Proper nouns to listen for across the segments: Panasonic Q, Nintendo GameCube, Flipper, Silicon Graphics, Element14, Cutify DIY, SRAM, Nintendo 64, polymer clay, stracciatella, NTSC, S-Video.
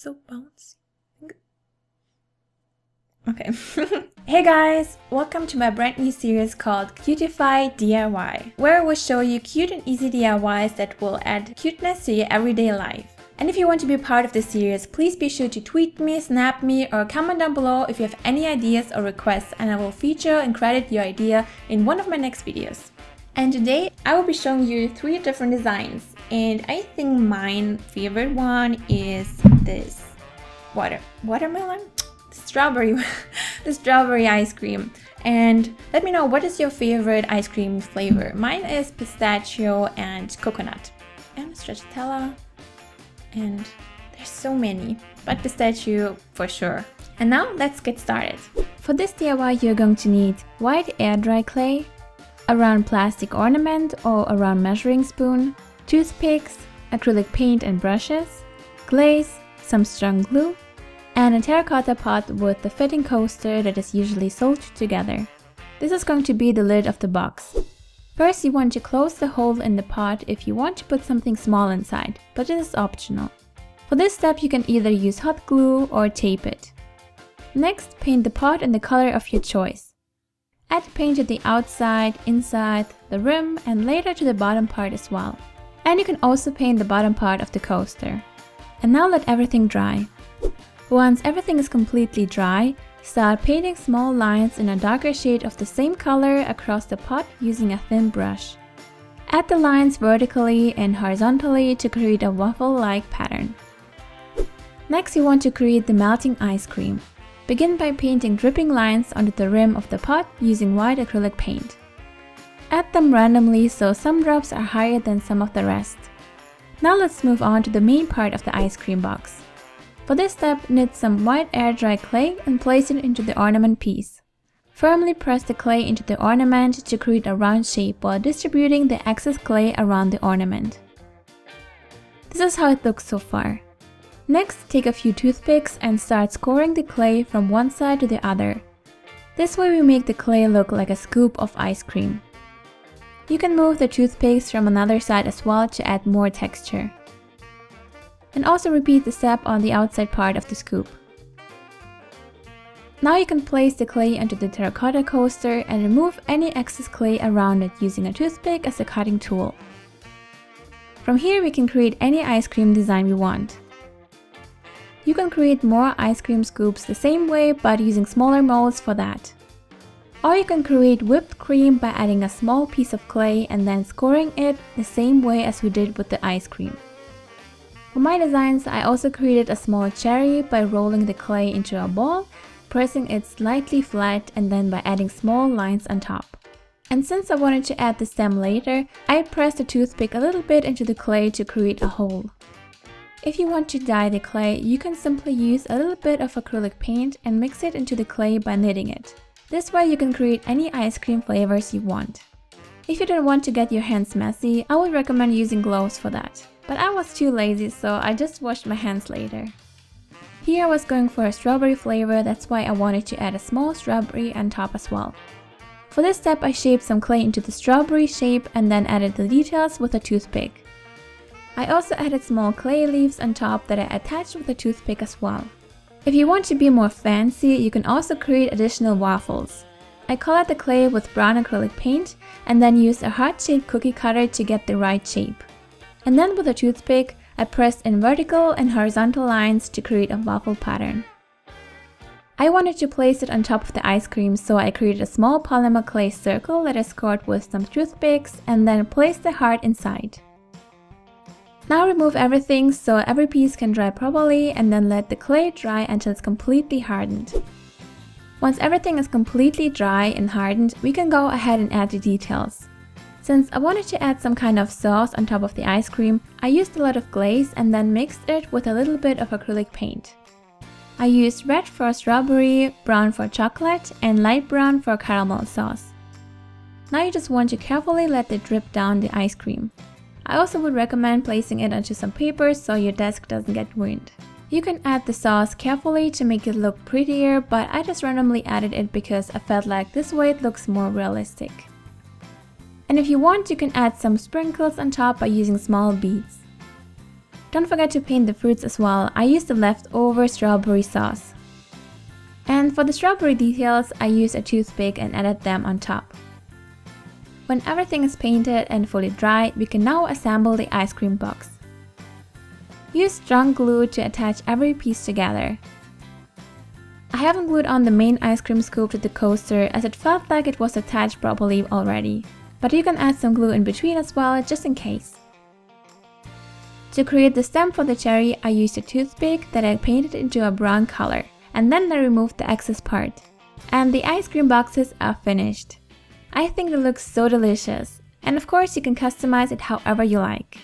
so bouncy. Okay. Hey guys, welcome to my brand new series called Cutify DIY, where I will show you cute and easy DIYs that will add cuteness to your everyday life. And if you want to be part of this series, please be sure to tweet me, snap me, or comment down below if you have any ideas or requests, and I will feature and credit your idea in one of my next videos. And today I will be showing you three different designs, and I think my favorite one is this watermelon? Strawberry, the strawberry ice cream. And let me know, what is your favorite ice cream flavor? Mine is pistachio and coconut and stracciatella, and there's so many, but pistachio for sure. And now let's get started. For this DIY, you're going to need white air dry clay, a round plastic ornament or a round measuring spoon, toothpicks, acrylic paint and brushes, glaze, some strong glue, and a terracotta pot with the fitting coaster that is usually soldered together. This is going to be the lid of the box. First, you want to close the hole in the pot if you want to put something small inside, but this is optional. For this step, you can either use hot glue or tape it. Next, paint the pot in the color of your choice. Add paint to the outside, inside, the rim, and later to the bottom part as well. And you can also paint the bottom part of the coaster. And now let everything dry. Once everything is completely dry, start painting small lines in a darker shade of the same color across the pot using a thin brush. Add the lines vertically and horizontally to create a waffle-like pattern. Next, you want to create the melting ice cream. Begin by painting dripping lines onto the rim of the pot using white acrylic paint. Add them randomly, so some drops are higher than some of the rest. Now let's move on to the main part of the ice cream box. For this step, knit some white air dry clay and place it into the ornament piece. Firmly press the clay into the ornament to create a round shape while distributing the excess clay around the ornament. This is how it looks so far. Next, take a few toothpicks and start scoring the clay from one side to the other. This way we make the clay look like a scoop of ice cream. You can move the toothpicks from another side as well to add more texture. And also repeat the step on the outside part of the scoop. Now you can place the clay onto the terracotta coaster and remove any excess clay around it using a toothpick as a cutting tool. From here we can create any ice cream design we want. You can create more ice cream scoops the same way, but using smaller molds for that. Or you can create whipped cream by adding a small piece of clay and then scoring it the same way as we did with the ice cream. For my designs, I also created a small cherry by rolling the clay into a ball, pressing it slightly flat, and then by adding small lines on top. And since I wanted to add the stem later, I pressed the toothpick a little bit into the clay to create a hole. If you want to dye the clay, you can simply use a little bit of acrylic paint and mix it into the clay by knitting it. This way you can create any ice cream flavors you want. If you don't want to get your hands messy, I would recommend using gloves for that. But I was too lazy, so I just washed my hands later. Here I was going for a strawberry flavor, that's why I wanted to add a small strawberry on top as well. For this step, I shaped some clay into the strawberry shape and then added the details with a toothpick. I also added small clay leaves on top that I attached with a toothpick as well. If you want to be more fancy, you can also create additional waffles. I colored the clay with brown acrylic paint and then used a heart-shaped cookie cutter to get the right shape. And then with a toothpick, I pressed in vertical and horizontal lines to create a waffle pattern. I wanted to place it on top of the ice cream, so I created a small polymer clay circle that I scored with some toothpicks and then placed the heart inside. Now remove everything so every piece can dry properly, and then let the clay dry until it's completely hardened. Once everything is completely dry and hardened, we can go ahead and add the details. Since I wanted to add some kind of sauce on top of the ice cream, I used a lot of glaze and then mixed it with a little bit of acrylic paint. I used red for strawberry, brown for chocolate, and light brown for caramel sauce. Now you just want to carefully let it drip down the ice cream. I also would recommend placing it onto some paper so your desk doesn't get ruined. You can add the sauce carefully to make it look prettier, but I just randomly added it because I felt like this way it looks more realistic. And if you want, you can add some sprinkles on top by using small beads. Don't forget to paint the fruits as well. I used the leftover strawberry sauce. And for the strawberry details, I used a toothpick and added them on top. When everything is painted and fully dry, we can now assemble the ice cream box. Use strong glue to attach every piece together. I haven't glued on the main ice cream scoop to the coaster as it felt like it was attached properly already, but you can add some glue in between as well, just in case. To create the stem for the cherry, I used a toothpick that I painted into a brown color, and then I removed the excess part. And the ice cream boxes are finished. I think they look so delicious, and of course you can customize it however you like.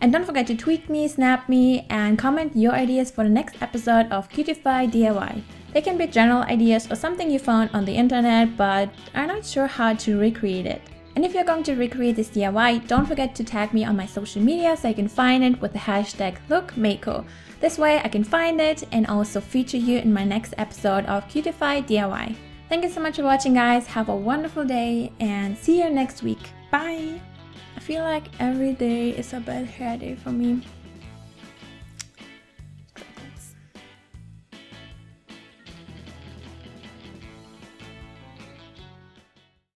And don't forget to tweet me, snap me, and comment your ideas for the next episode of Cutify DIY. They can be general ideas or something you found on the internet but are not sure how to recreate it. And if you're going to recreate this DIY, don't forget to tag me on my social media so you can find it with the hashtag #LookMako. This way I can find it and also feature you in my next episode of Cutify DIY. Thank you so much for watching, guys. Have a wonderful day and see you next week. Bye! I feel like every day is a bad hair day for me.